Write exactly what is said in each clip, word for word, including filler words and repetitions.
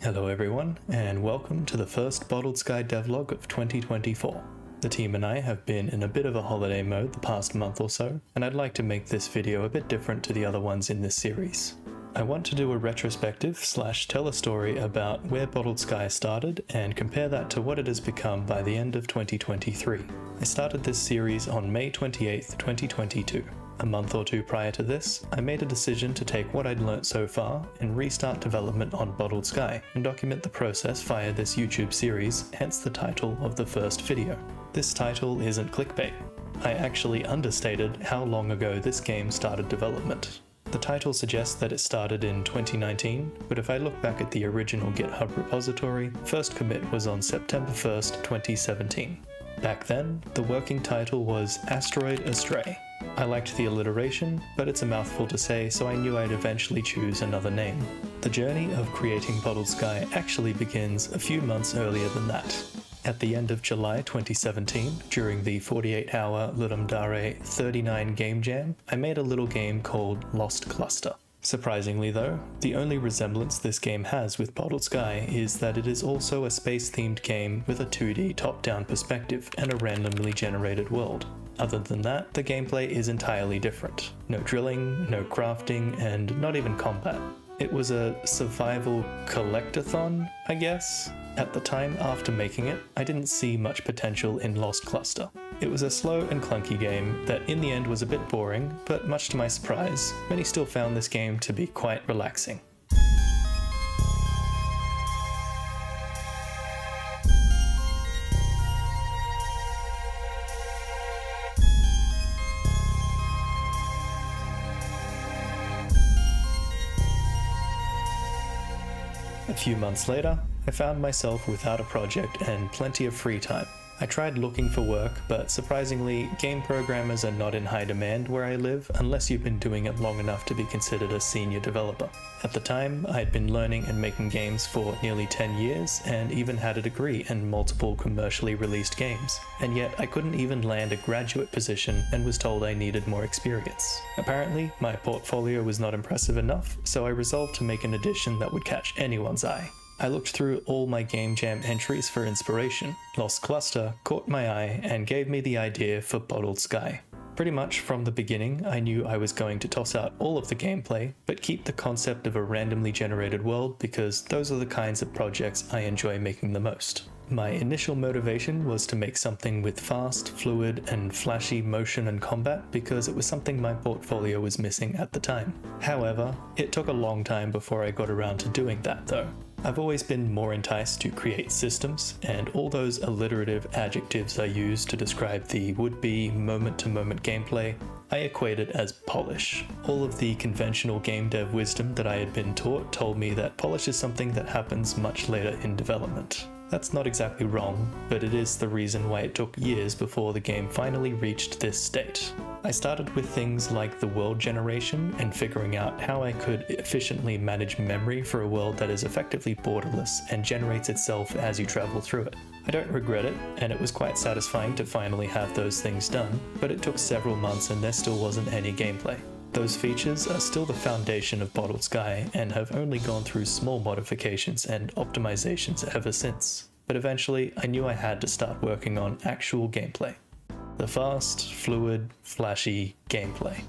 Hello everyone, and welcome to the first Bottled Sky devlog of twenty twenty-four. The team and I have been in a bit of a holiday mode the past month or so, and I'd like to make this video a bit different to the other ones in this series. I want to do a retrospective slash tell a story about where Bottled Sky started and compare that to what it has become by the end of twenty twenty-three. I started this series on May twenty-eighth, twenty twenty-two. A month or two prior to this, I made a decision to take what I'd learnt so far and restart development on Bottled Sky and document the process via this YouTube series, hence the title of the first video. This title isn't clickbait. I actually understated how long ago this game started development. The title suggests that it started in twenty nineteen, but if I look back at the original GitHub repository, first commit was on September first, twenty seventeen. Back then, the working title was Asteroid Astray. I liked the alliteration, but it's a mouthful to say, so I knew I'd eventually choose another name. The journey of creating Bottled Sky actually begins a few months earlier than that. At the end of July twenty seventeen, during the forty-eight hour Ludum Dare thirty-nine game jam, I made a little game called Lost Cluster. Surprisingly though, the only resemblance this game has with Bottled Sky is that it is also a space-themed game with a two D top-down perspective and a randomly generated world. Other than that, the gameplay is entirely different. No drilling, no crafting, and not even combat. It was a survival collectathon, I guess? At the time after making it, I didn't see much potential in Lost Cluster. It was a slow and clunky game that in the end was a bit boring, but much to my surprise, many still found this game to be quite relaxing. A few months later, I found myself without a project and plenty of free time. I tried looking for work, but surprisingly, game programmers are not in high demand where I live unless you've been doing it long enough to be considered a senior developer. At the time, I'd been learning and making games for nearly ten years and even had a degree in multiple commercially released games, and yet I couldn't even land a graduate position and was told I needed more experience. Apparently, my portfolio was not impressive enough, so I resolved to make an addition that would catch anyone's eye. I looked through all my game jam entries for inspiration. Lost Cluster caught my eye and gave me the idea for Bottled Sky. Pretty much from the beginning, I knew I was going to toss out all of the gameplay, but keep the concept of a randomly generated world because those are the kinds of projects I enjoy making the most. My initial motivation was to make something with fast, fluid, and flashy motion and combat because it was something my portfolio was missing at the time. However, it took a long time before I got around to doing that though. I've always been more enticed to create systems, and all those alliterative adjectives I use to describe the would-be moment-to-moment gameplay, I equate it as polish. All of the conventional game dev wisdom that I had been taught told me that polish is something that happens much later in development. That's not exactly wrong, but it is the reason why it took years before the game finally reached this state. I started with things like the world generation and figuring out how I could efficiently manage memory for a world that is effectively borderless and generates itself as you travel through it. I don't regret it, and it was quite satisfying to finally have those things done, but it took several months and there still wasn't any gameplay. Those features are still the foundation of Bottled Sky and have only gone through small modifications and optimizations ever since, but eventually I knew I had to start working on actual gameplay. The fast, fluid, flashy gameplay.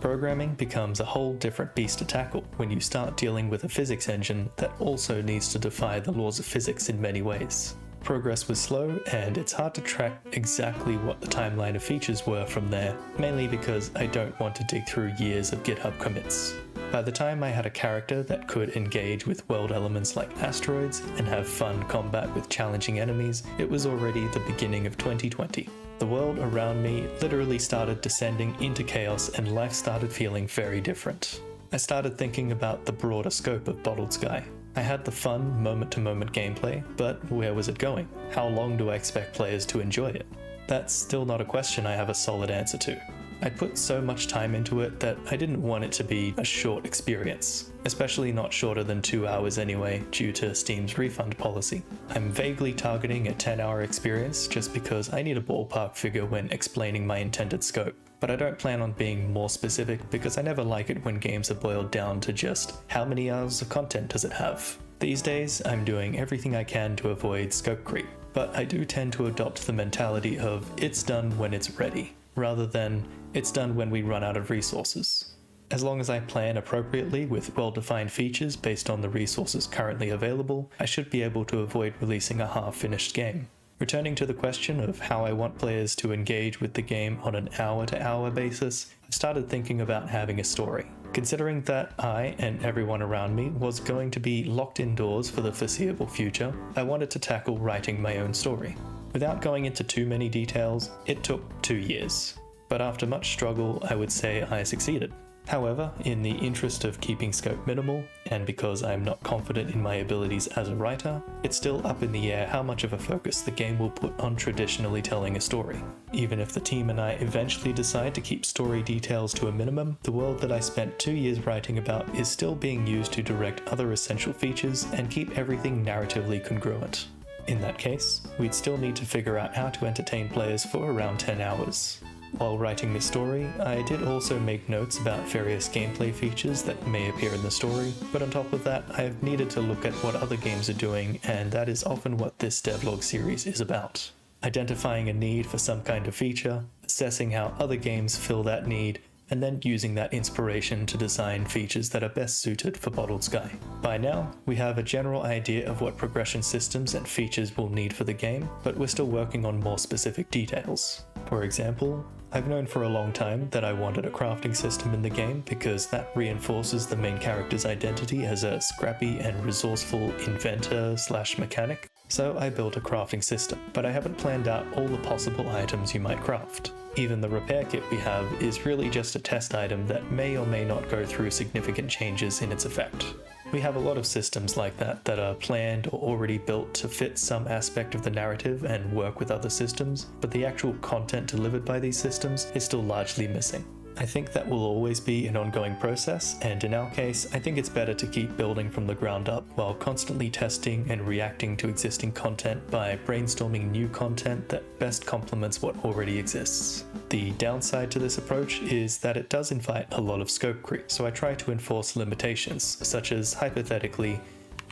Programming becomes a whole different beast to tackle when you start dealing with a physics engine that also needs to defy the laws of physics in many ways. Progress was slow, and it's hard to track exactly what the timeline of features were from there, mainly because I don't want to dig through years of GitHub commits. By the time I had a character that could engage with world elements like asteroids and have fun combat with challenging enemies, it was already the beginning of twenty twenty. The world around me literally started descending into chaos and life started feeling very different. I started thinking about the broader scope of Bottled Sky. I had the fun moment-to-moment gameplay, but where was it going? How long do I expect players to enjoy it? That's still not a question I have a solid answer to. I put so much time into it that I didn't want it to be a short experience, especially not shorter than two hours anyway due to Steam's refund policy. I'm vaguely targeting a ten hour experience just because I need a ballpark figure when explaining my intended scope. But I don't plan on being more specific because I never like it when games are boiled down to just how many hours of content does it have. These days, I'm doing everything I can to avoid skunk creep, but I do tend to adopt the mentality of it's done when it's ready, rather than it's done when we run out of resources. As long as I plan appropriately with well-defined features based on the resources currently available, I should be able to avoid releasing a half-finished game. Returning to the question of how I want players to engage with the game on an hour-to-hour basis, I started thinking about having a story. Considering that I and everyone around me was going to be locked indoors for the foreseeable future, I wanted to tackle writing my own story. Without going into too many details, it took two years, but after much struggle, I would say I succeeded. However, in the interest of keeping scope minimal, and because I'm not confident in my abilities as a writer, it's still up in the air how much of a focus the game will put on traditionally telling a story. Even if the team and I eventually decide to keep story details to a minimum, the world that I spent two years writing about is still being used to direct other essential features and keep everything narratively congruent. In that case, we'd still need to figure out how to entertain players for around ten hours. While writing this story, I did also make notes about various gameplay features that may appear in the story, but on top of that, I have needed to look at what other games are doing, and that is often what this devlog series is about. Identifying a need for some kind of feature, assessing how other games fill that need, and then using that inspiration to design features that are best suited for Bottled Sky. By now, we have a general idea of what progression systems and features we'll need for the game, but we're still working on more specific details. For example, I've known for a long time that I wanted a crafting system in the game because that reinforces the main character's identity as a scrappy and resourceful inventor slash mechanic, so I built a crafting system, but I haven't planned out all the possible items you might craft. Even the repair kit we have is really just a test item that may or may not go through significant changes in its effect. We have a lot of systems like that that are planned or already built to fit some aspect of the narrative and work with other systems, but the actual content delivered by these systems is still largely missing. I think that will always be an ongoing process, and in our case, I think it's better to keep building from the ground up while constantly testing and reacting to existing content by brainstorming new content that best complements what already exists. The downside to this approach is that it does invite a lot of scope creep, so I try to enforce limitations, such as hypothetically,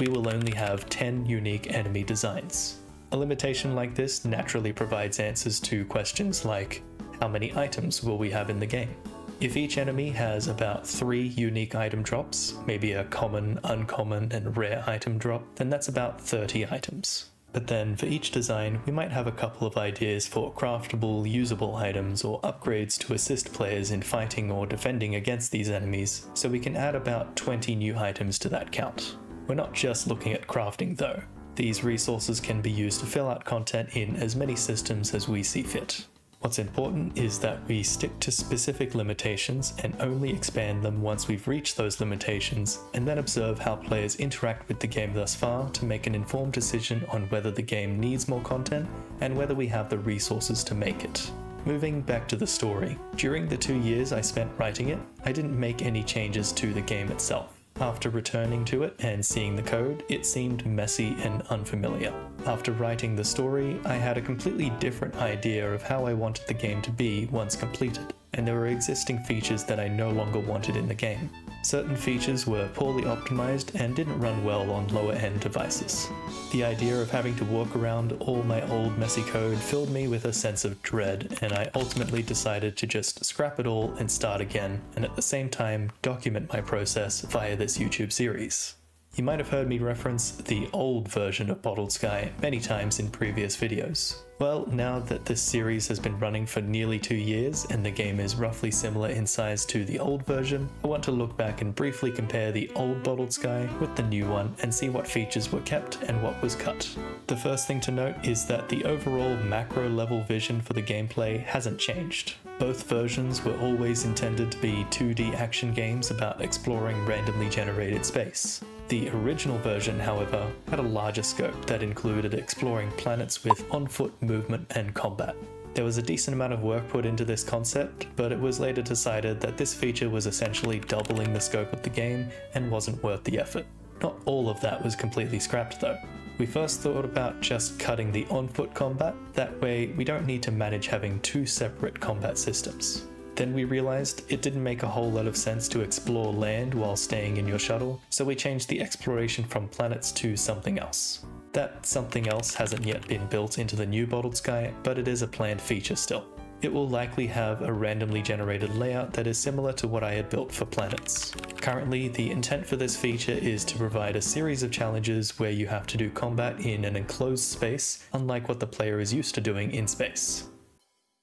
we will only have ten unique enemy designs. A limitation like this naturally provides answers to questions like, how many items will we have in the game? If each enemy has about three unique item drops, maybe a common, uncommon, and rare item drop, then that's about thirty items. But then for each design, we might have a couple of ideas for craftable, usable items or upgrades to assist players in fighting or defending against these enemies, so we can add about twenty new items to that count. We're not just looking at crafting though. These resources can be used to fill out content in as many systems as we see fit. What's important is that we stick to specific limitations and only expand them once we've reached those limitations, and then observe how players interact with the game thus far to make an informed decision on whether the game needs more content and whether we have the resources to make it. Moving back to the story, during the two years I spent writing it, I didn't make any changes to the game itself. After returning to it and seeing the code, it seemed messy and unfamiliar. After writing the story, I had a completely different idea of how I wanted the game to be once completed, and there were existing features that I no longer wanted in the game. Certain features were poorly optimized and didn't run well on lower-end devices. The idea of having to walk around all my old messy code filled me with a sense of dread, and I ultimately decided to just scrap it all and start again, and at the same time document my process via this YouTube series. You might have heard me reference the old version of Bottled Sky many times in previous videos. Well, now that this series has been running for nearly two years and the game is roughly similar in size to the old version, I want to look back and briefly compare the old Bottled Sky with the new one and see what features were kept and what was cut. The first thing to note is that the overall macro level vision for the gameplay hasn't changed. Both versions were always intended to be two D action games about exploring randomly generated space. The original version, however, had a larger scope that included exploring planets with on-foot movement and combat. There was a decent amount of work put into this concept, but it was later decided that this feature was essentially doubling the scope of the game and wasn't worth the effort. Not all of that was completely scrapped though. We first thought about just cutting the on-foot combat, that way we don't need to manage having two separate combat systems. Then we realized it didn't make a whole lot of sense to explore land while staying in your shuttle, so we changed the exploration from planets to something else. That something else hasn't yet been built into the new Bottled Sky, but it is a planned feature still. It will likely have a randomly generated layout that is similar to what I had built for planets. Currently, the intent for this feature is to provide a series of challenges where you have to do combat in an enclosed space, unlike what the player is used to doing in space.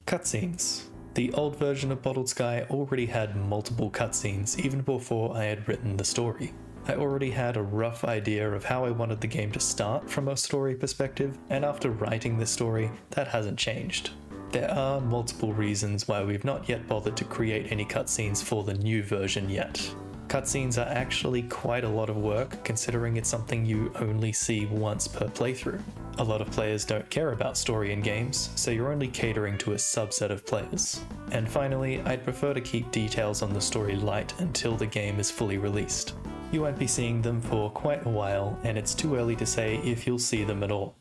Cutscenes. The old version of Bottled Sky already had multiple cutscenes even before I had written the story. I already had a rough idea of how I wanted the game to start from a story perspective, and after writing this story, that hasn't changed. There are multiple reasons why we've not yet bothered to create any cutscenes for the new version yet. Cutscenes are actually quite a lot of work, considering it's something you only see once per playthrough. A lot of players don't care about story in games, so you're only catering to a subset of players. And finally, I'd prefer to keep details on the story light until the game is fully released. You won't be seeing them for quite a while, and it's too early to say if you'll see them at all.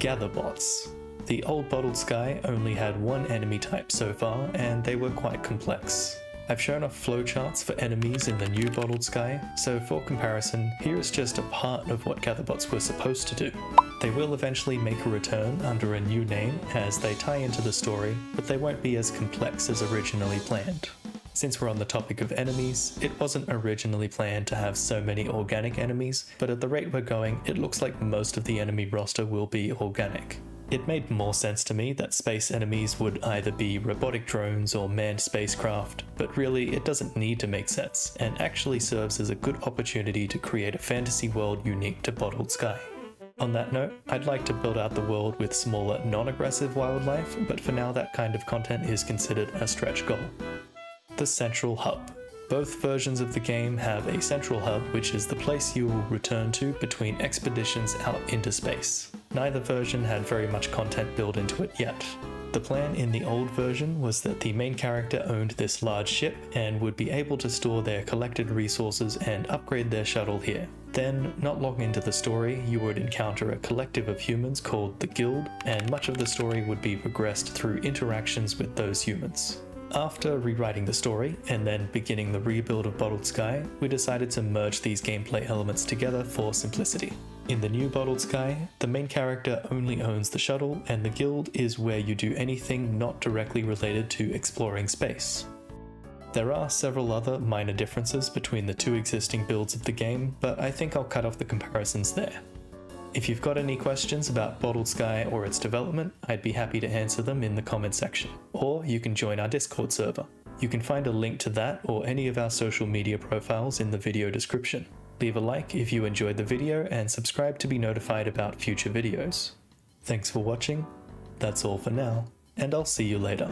Gatherbots. The old Bottled Sky only had one enemy type so far, and they were quite complex. I've shown off flowcharts for enemies in the new Bottled Sky, so for comparison, here is just a part of what Gatherbots were supposed to do. They will eventually make a return under a new name as they tie into the story, but they won't be as complex as originally planned. Since we're on the topic of enemies, it wasn't originally planned to have so many organic enemies, but at the rate we're going, it looks like most of the enemy roster will be organic. It made more sense to me that space enemies would either be robotic drones or manned spacecraft, but really it doesn't need to make sense, and actually serves as a good opportunity to create a fantasy world unique to Bottled Sky. On that note, I'd like to build out the world with smaller, non-aggressive wildlife, but for now that kind of content is considered a stretch goal. The central hub. Both versions of the game have a central hub, which is the place you will return to between expeditions out into space. Neither version had very much content built into it yet. The plan in the old version was that the main character owned this large ship and would be able to store their collected resources and upgrade their shuttle here. Then, not long into the story, you would encounter a collective of humans called the Guild, and much of the story would be progressed through interactions with those humans. After rewriting the story, and then beginning the rebuild of Bottled Sky, we decided to merge these gameplay elements together for simplicity. In the new Bottled Sky, the main character only owns the shuttle, and the Guild is where you do anything not directly related to exploring space. There are several other minor differences between the two existing builds of the game, but I think I'll cut off the comparisons there. If you've got any questions about Bottled Sky or its development, I'd be happy to answer them in the comment section, or you can join our Discord server. You can find a link to that or any of our social media profiles in the video description. Leave a like if you enjoyed the video and subscribe to be notified about future videos. Thanks for watching, that's all for now, and I'll see you later.